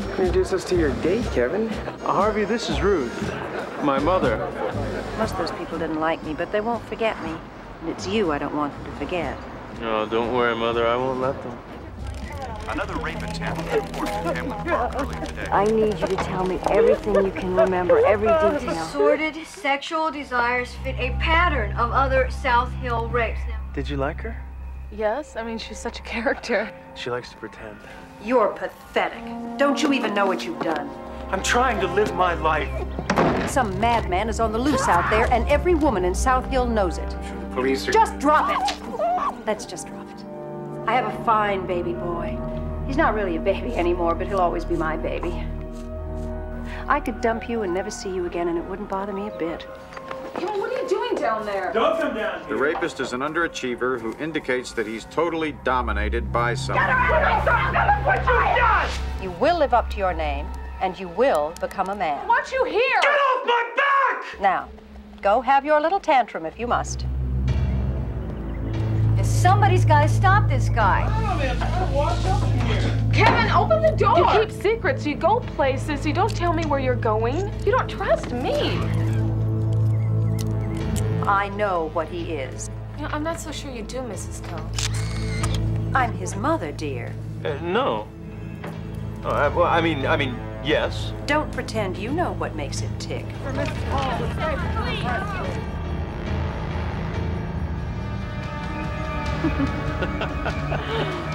You introduce us to your date, Kevin. Harvey, this is Ruth, my mother. Most of those people didn't like me, but they won't forget me. And it's you I don't want them to forget. No, don't worry, Mother. I won't let them. Another rape attempt reported in Hamlin Park earlier today. I need you to tell me everything you can remember, every detail. Sordid sexual desires fit a pattern of other South Hill rapes. Did you like her? Yes. I mean, she's such a character. She likes to pretend. You're pathetic. Don't you even know what you've done? I'm trying to live my life. Some madman is on the loose out there, and every woman in South Hill knows it. Police are... Just drop it! Let's just drop it. I have a fine baby boy. He's not really a baby anymore, but he'll always be my baby. I could dump you and never see you again, and it wouldn't bother me a bit. Well, what are you doing down there? Dump him down here. The rapist is an underachiever who indicates that he's totally dominated by someone. Get her out of my house! Look what you've done! You will live up to your name, and you will become a man. I want you here! Get off my back! Now, go have your little tantrum if you must. Somebody's got to stop this guy. I walked up here. Kevin, open the door. You keep secrets. You go places. You don't tell me where you're going. You don't trust me. I know what he is. You know, I'm not so sure you do, Mrs. Coe. I'm his mother, dear. No. Well, I mean, yes. Don't pretend you know what makes him tick. For Mrs. Coe, please. Ha ha ha.